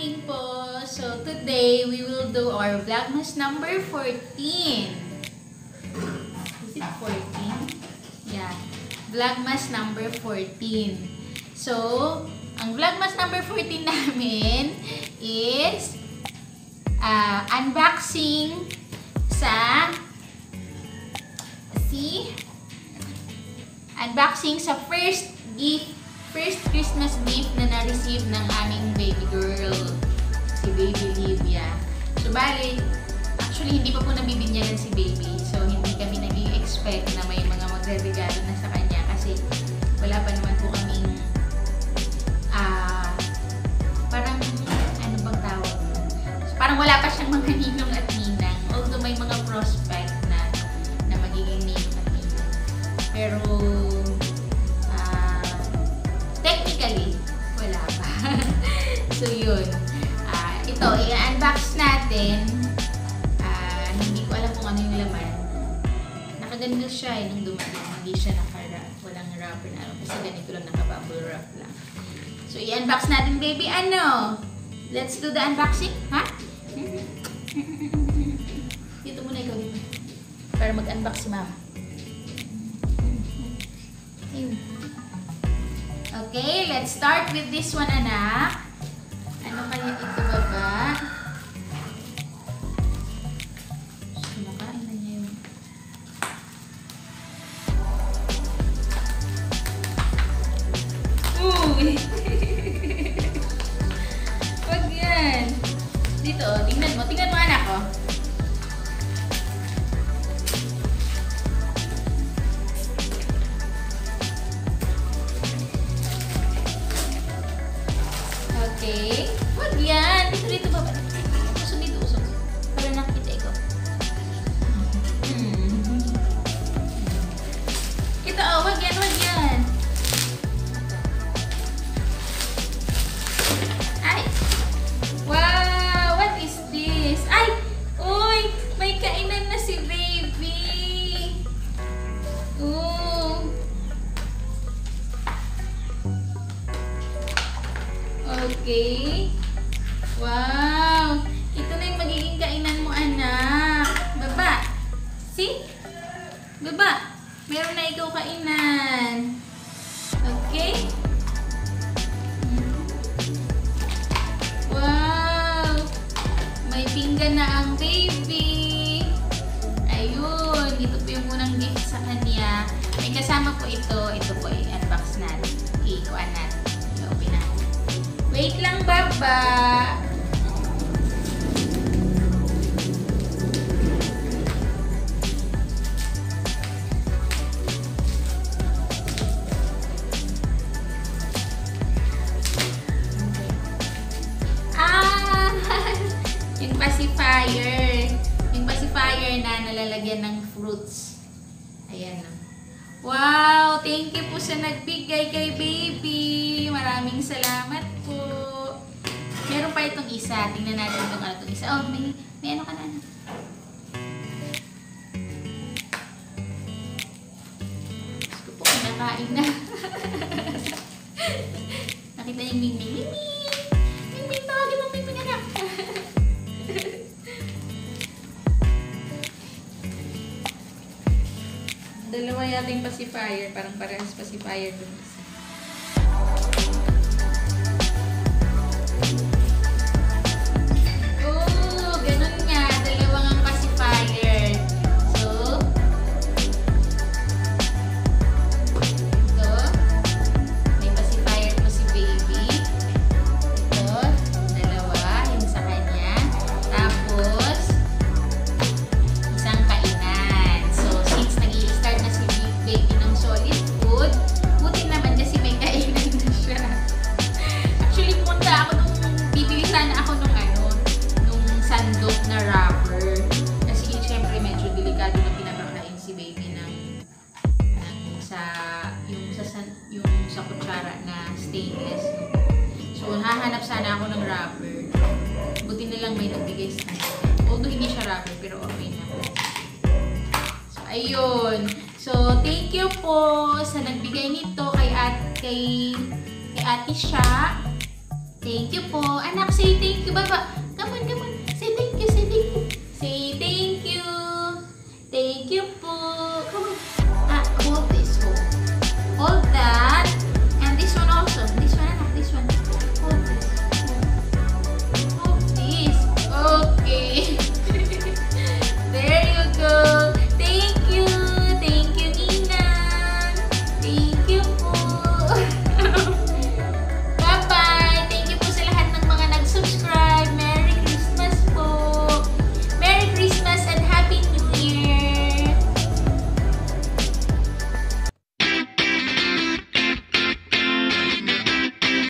morning po! So today, we will do our Vlogmas number 14. Is it 14? Yeah. Vlogmas number 14. So, ang Vlogmas number 14 namin is unboxing sa first gift, first Christmas gift na na-receive ng aming baby girl, si Baby Livia. So, bali, actually, hindi pa po nabibigyan si Baby. So, hindi kami naging expect na may mga magre-regalo na sa kanya kasi wala pa naman po kaming parang, ano bang tawag? So, parang wala pa siyang mga ninong at ninang. Although, may mga prospect na magiging ninong at ninang. Pero, wala pa. So, yun. Ito, i-unbox natin. Hindi ko alam kung ano yung laman. Nakaganda siya nung dumating. Hindi siya naka-wrap. Walang wrapper na alam. Kasi ganito lang, naka-bubble wrap lang. So, i-unbox natin, baby. Ano? Let's do the unboxing. Ha? Dito muna ikaw. Para mag-unbox si mama. Ayun. Okay, let's start with this one, anak. Ano kaya ito, baba? Uy! Huwag yan. Dito, oh, tingnan mo. Tingnan mo, anak, oh. Okay. Huwag yan. Dito, baba. Usok dito, usok. Para nakita ikaw. Ito, oh. Huwag yan, huwag yan. Ay. Wow. What is this? Ay. Uy. May kainan na si baby. Ooh. Okay. Wow! Ito na yung magiging kainan mo, anak. Baba. See? Baba. Meron na ikaw kainan. Okay? Wow! May pinggan na ang baby. Ayun. Ito po yung unang gift sa kanya. May kasama po ito. Ito po i-unbox natin. I-kuan natin. I-open natin. Wait lang, baba. Ah! Yung pacifier. Yung pacifier na nalalagyan ng fruits. Ayan na. Wow! Thank you po sa nagbigay kay baby. Maraming salamat po. Meron pa itong isa. Tingnan natin itong ano itong isa. Oh, may ano ka na. Gusto po kinakain na. Nakita niyo yung mingming. Mingming! Tawagin mong mingming anak. Dalawa yata yung pacifier. Parang parehas pacifier dun. Oo, ganun nga. Dalawang ang pacifier. So, ito. May pacifier po si baby. Ito. Dalawa. Yung sa kanya. Tapos, yung sa kutsara na stainless. So, hahanap sana ako ng rubber. Buti na lang may nagbigay sa akin. Although, hindi siya rubber, pero okay na. So, ayun. So, thank you po sa nagbigay nito kay Ate Sha. Thank you po. Anak, say thank you, Baba. Come on, come on. Say thank you, say thank you. Say thank you. Thank you po. Come on. Ah, hold this. Hold that.